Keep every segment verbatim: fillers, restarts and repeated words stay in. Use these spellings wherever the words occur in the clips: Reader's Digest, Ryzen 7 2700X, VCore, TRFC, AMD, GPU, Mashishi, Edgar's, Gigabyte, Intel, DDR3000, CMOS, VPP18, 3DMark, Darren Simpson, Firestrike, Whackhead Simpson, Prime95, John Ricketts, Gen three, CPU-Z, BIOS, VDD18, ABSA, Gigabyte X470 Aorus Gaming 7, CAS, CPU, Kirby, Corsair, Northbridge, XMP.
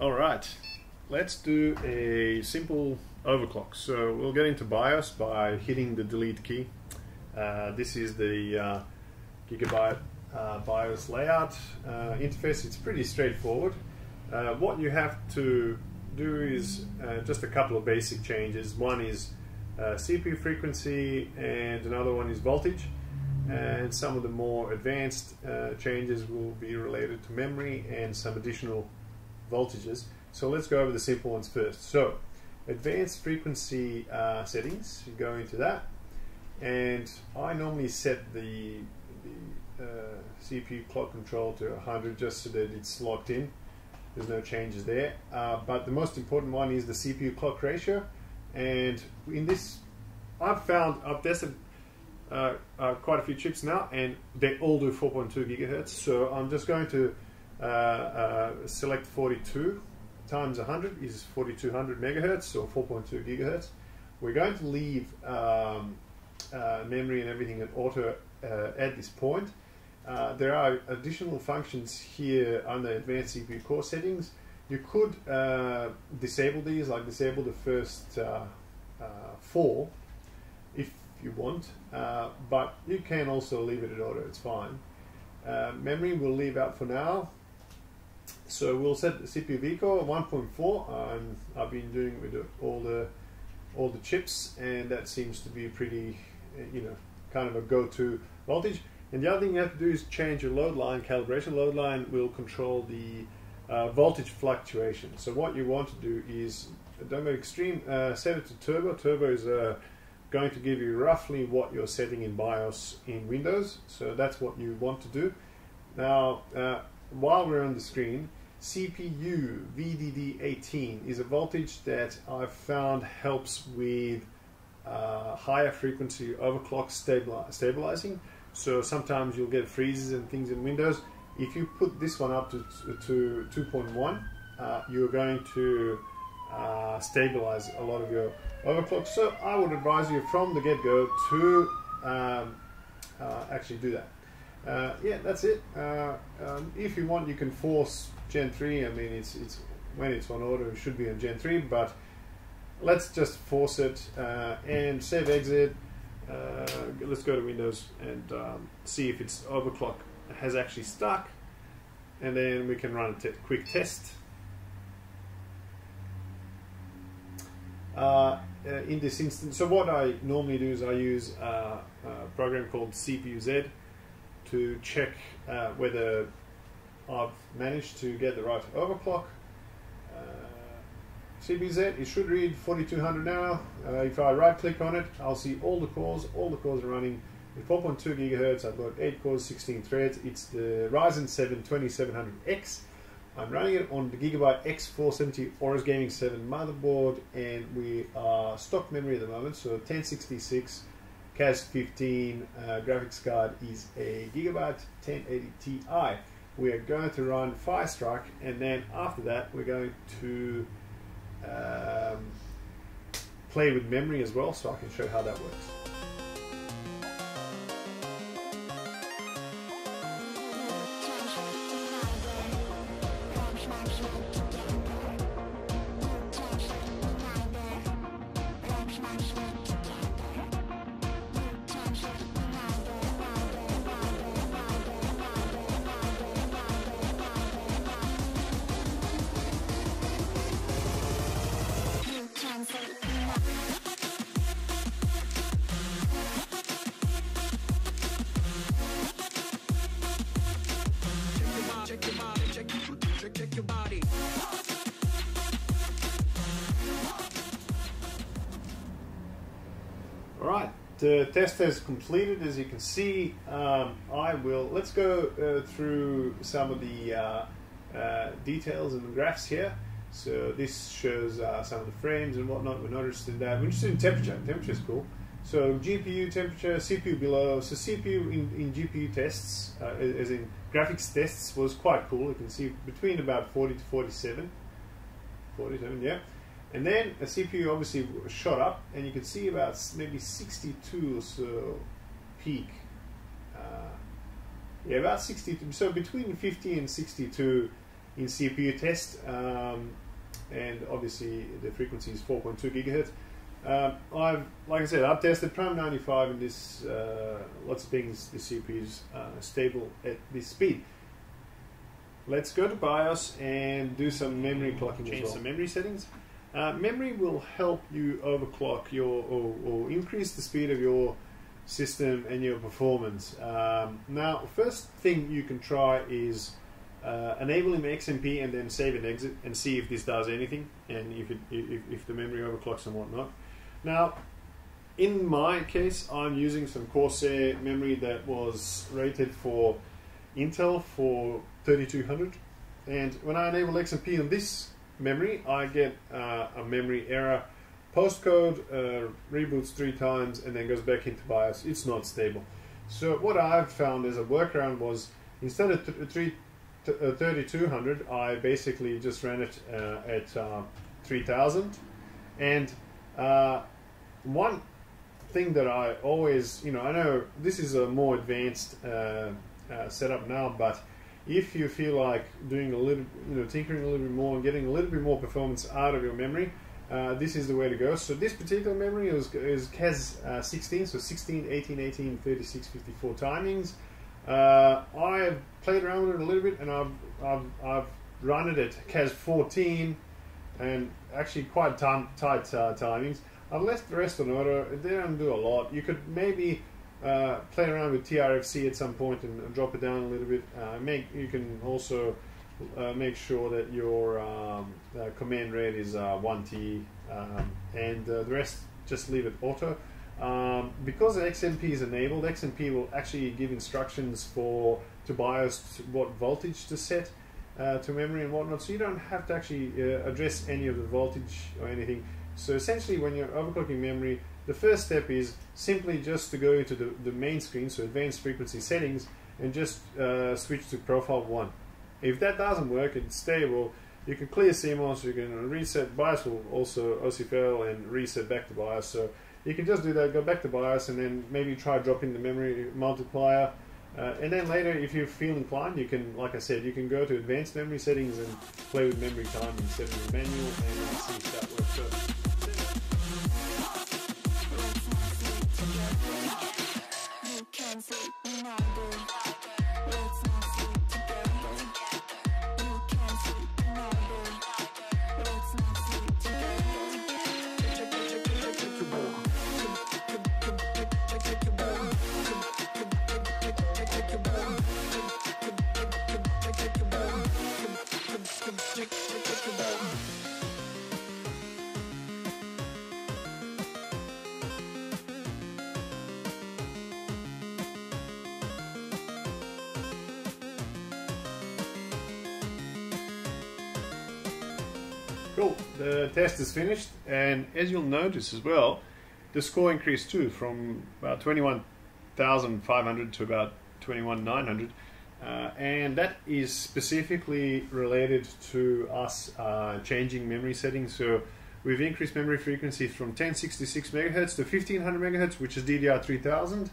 Alright, let's do a simple overclock. So we'll get into BIOS by hitting the delete key. Uh, this is the uh, Gigabyte uh, BIOS layout uh, interface. It's pretty straightforward. Uh, what you have to do is uh, just a couple of basic changes. One is uh, C P U frequency and another one is voltage. And some of the more advanced uh, changes will be related to memory and some additional voltages. So let's go over the simple ones first. So advanced frequency uh, settings, you go into that, and I normally set the, the uh, C P U clock control to one hundred just so that it's locked in. There's no changes there, uh, but the most important one is the C P U clock ratio. And in this I've found I've tested uh, uh, quite a few chips now and they all do four point two gigahertz, so I'm just going to Uh, uh, select forty-two times one hundred is forty-two hundred megahertz or four point two gigahertz. We're going to leave um, uh, memory and everything at auto uh, at this point. Uh, there are additional functions here under advanced C P U core settings. You could uh, disable these, like disable the first uh, uh, four if you want, uh, but you can also leave it at auto, it's fine. Uh, memory we'll leave out for now. So we'll set the C P U VCore one point four. Um, I've been doing with the, all the all the chips, and that seems to be pretty, you know, kind of a go-to voltage. And the other thing you have to do is change your load line calibration. Load line will control the uh, voltage fluctuation. So what you want to do is don't go extreme. Uh, set it to turbo. Turbo is uh, going to give you roughly what you're setting in BIOS in Windows. So that's what you want to do. Now. Uh, While we're on the screen, C P U V D D eighteen is a voltage that I've found helps with uh, higher frequency overclock stabilize, stabilizing. So sometimes you'll get freezes and things in Windows. If you put this one up to, to two point one, uh, you're going to uh, stabilize a lot of your overclocks. So I would advise you from the get-go to um, uh, actually do that. Uh, yeah, that's it. Uh, um, if you want, you can force Gen three. I mean, it's it's when it's on auto, it should be on Gen three, but let's just force it uh, and save exit. Uh, let's go to Windows and um, see if its overclock has actually stuck, and then we can run a te- quick test. Uh, in this instance, so what I normally do is I use a, a program called C P U Z. To check uh, whether I've managed to get the right overclock. Uh, C P Z, it should read forty-two hundred now. Uh, if I right click on it, I'll see all the cores. All the cores are running at four point two gigahertz. I've got eight cores, sixteen threads. It's the Ryzen seven twenty-seven hundred X. I'm running it on the Gigabyte X four seventy Aorus Gaming seven motherboard, and we are stock memory at the moment, so ten sixty-six. C A S fifteen, uh, graphics card is a Gigabyte ten eighty Ti. We are going to run Firestrike, and then after that we're going to um, play with memory as well, so I can show how that works. Alright, the test is completed. As you can see, um, I will, let's go uh, through some of the uh, uh, details and the graphs here. So this shows uh, some of the frames and whatnot. We're not interested in that. We're interested in temperature. Temperature is cool. So G P U temperature, C P U below. So C P U in, in G P U tests, uh, as in graphics tests, was quite cool. You can see between about forty to forty-seven. forty-seven, yeah. And then a C P U obviously shot up, and you can see about maybe sixty-two or so peak. Uh, yeah, about sixty-two. So between fifty and sixty-two in C P U test, um, and obviously the frequency is four point two gigahertz. Um, I've, like I said, I've tested Prime ninety-five and this, uh, lots of things, the C P U is uh, stable at this speed. Let's go to BIOS and do some memory clocking. Change as well. some memory settings. Uh, memory will help you overclock your, or, or increase the speed of your system and your performance. Um, now, first thing you can try is uh, enabling X M P and then save and exit and see if this does anything and if, it, if, if the memory overclocks and whatnot. Now, in my case, I'm using some Corsair memory that was rated for Intel for thirty-two hundred, and when I enable X M P on this memory, I get uh, a memory error, postcode, uh, reboots three times and then goes back into BIOS. It's not stable. So what I've found as a workaround was, instead of thirty-two hundred, I basically just ran it uh, at uh, three thousand. And uh, one thing that I always, you know, I know this is a more advanced uh, uh, setup now, but if you feel like doing a little, you know, tinkering a little bit more and getting a little bit more performance out of your memory, uh, this is the way to go. So this particular memory is, is C A S uh, sixteen, so sixteen, eighteen, eighteen, thirty-six, fifty-four timings. Uh, I've played around with it a little bit, and I've, I've, I've run it at C A S fourteen, and actually quite time, tight uh, timings. I've left the rest on auto. They don't do a lot. You could maybe Uh, play around with T R F C at some point and, and drop it down a little bit. Uh, make you can also uh, make sure that your um, uh, command rate is uh, one T, um, and uh, the rest just leave it auto. Um, because X M P is enabled, X M P will actually give instructions for to BIOS what voltage to set uh, to memory and whatnot, so you don't have to actually uh, address any of the voltage or anything. So essentially, when you're overclocking memory, the first step is simply just to go into the, the main screen, so advanced frequency settings, and just uh, switch to profile one. If that doesn't work, it's stable, you can clear C MOS, you can reset BIOS, will also O C F L and reset back to BIOS. So you can just do that, go back to BIOS, and then maybe try dropping the memory multiplier. Uh, and then later, if you feel inclined, you can, like I said, you can go to advanced memory settings and play with memory time instead of the manual and see if that works out. Cool, the test is finished, and as you'll notice as well, the score increased too, from about twenty-one thousand five hundred to about twenty-one thousand nine hundred, uh, and that is specifically related to us uh, changing memory settings. So we've increased memory frequency from ten sixty-six megahertz to fifteen hundred megahertz, which is D D R three thousand,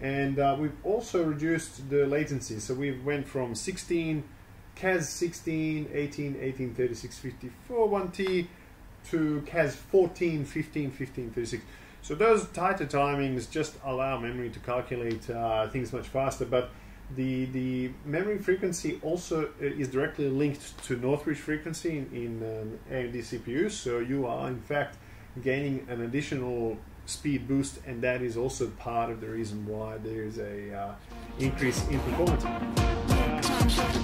and uh, we've also reduced the latency. So we went from sixteen C A S sixteen, eighteen, eighteen, thirty-six, fifty-four, one T to C A S fourteen, fifteen, fifteen, thirty-six. So those tighter timings just allow memory to calculate uh, things much faster, but the, the memory frequency also is directly linked to Northbridge frequency in, in um, A M D C P Us, so you are in fact gaining an additional speed boost, and that is also part of the reason why there is a uh, increase in performance. Uh,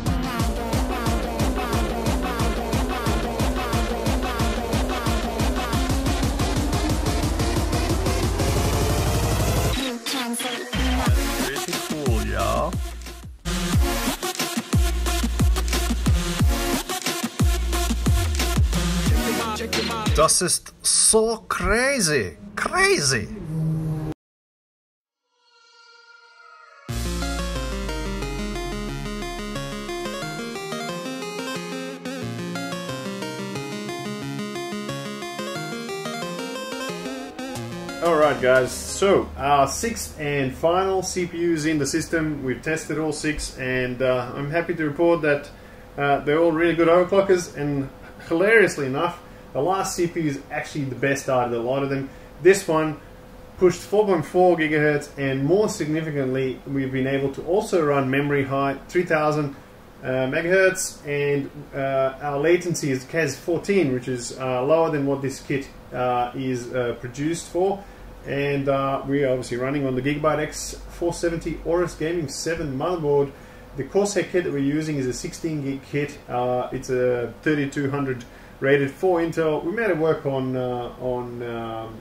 Das ist so crazy, crazy! Alright guys, so our sixth and final C P Us in the system. We've tested all six, and uh, I'm happy to report that Uh, they're all really good overclockers, and hilariously enough, the last C P U is actually the best out of a lot of them. This one pushed four point four gigahertz, and more significantly, we've been able to also run memory high, three thousand uh, megahertz, and uh, our latency is C A S fourteen, which is uh, lower than what this kit uh, is uh, produced for. And uh, we're obviously running on the Gigabyte X four seventy Aorus Gaming seven motherboard. The Corsair kit that we're using is a sixteen gig kit. Uh, it's a thirty-two hundred rated for Intel. We made it work on uh, on um,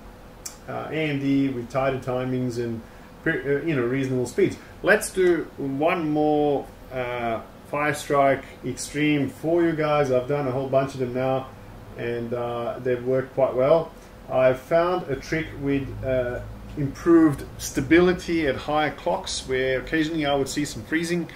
uh, A M D with tighter timings and uh, you know, reasonable speeds. Let's do one more uh, Firestrike Extreme for you guys. I've done a whole bunch of them now, and uh, they've worked quite well. I've found a trick with uh, improved stability at higher clocks, where occasionally I would see some freezing,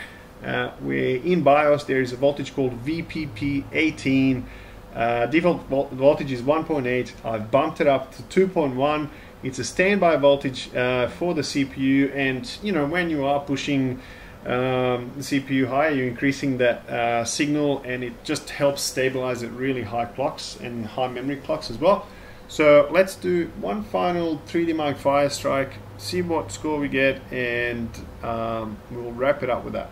uh, where in BIOS there is a voltage called V P P eighteen. Uh, default volt voltage is one point eight. I've bumped it up to two point one. It's a standby voltage uh, for the C P U, and you know, when you are pushing um, the C P U higher, you're increasing that uh, signal, and it just helps stabilize at really high clocks and high memory clocks as well. So let's do one final three D Mark Firestrike, see what score we get, and um, we'll wrap it up with that.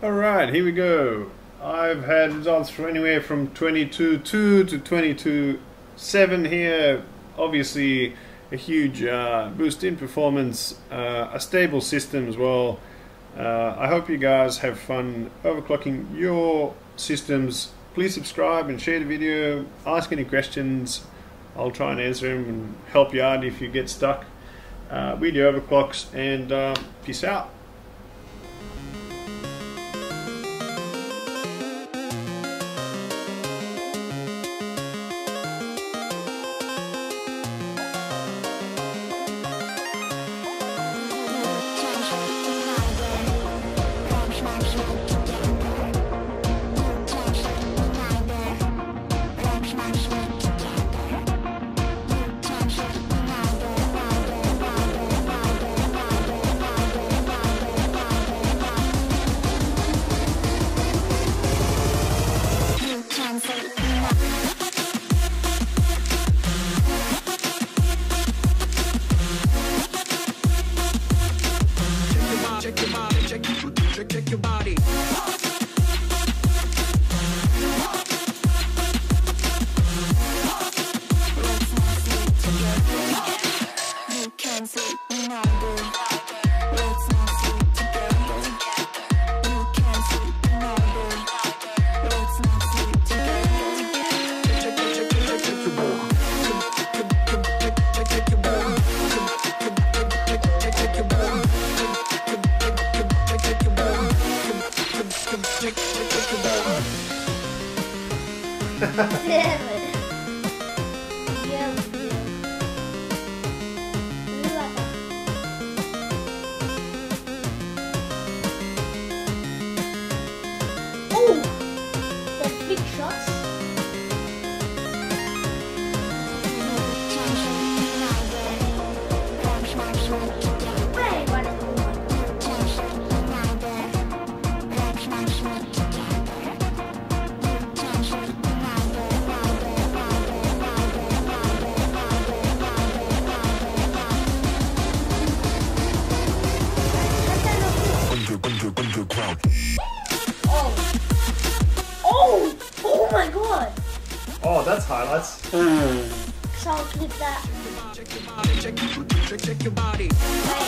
Alright, here we go. I've had results from anywhere from twenty-two point two to twenty-two point seven here. Obviously a huge uh, boost in performance, uh, a stable system as well. Uh, I hope you guys have fun overclocking your systems. Please subscribe and share the video. Ask any questions. I'll try and answer them and help you out if you get stuck uh, with your overclocks, and uh, peace out. Yeah. Oh, that's highlights. Mm. So I'll clip that.